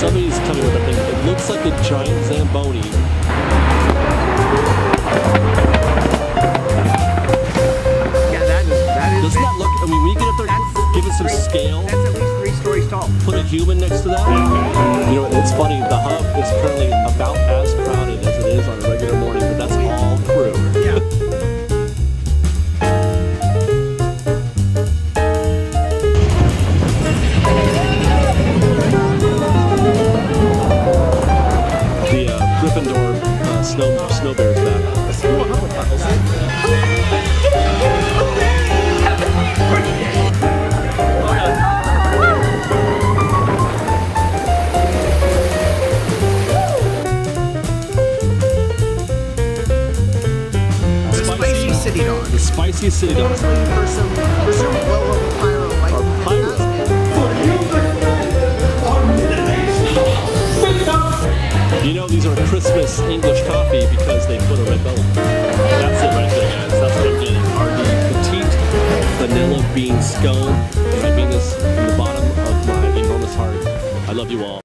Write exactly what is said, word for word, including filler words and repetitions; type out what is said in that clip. somebody's coming with a thing. It looks like a giant Zamboni. Yeah, that is, that is doesn't that look, I mean, when you get up there, that's give it some three, scale. That's at least three stories tall. Put a human next to that. You know, it's funny, the hub is currently about as crowded as it is on a regular morning, but that's all crew. Yeah. Snow, snow bears back. The spicy city dog. The spicy city dog. For some, for some low-level pyro like that. Pyro. You know these are Christmas English coffee because they put a red bell on. That's it right there, guys. That's what I'm getting. Are the petite vanilla bean scone. If I mean this from the bottom of my enormous heart, I love you all.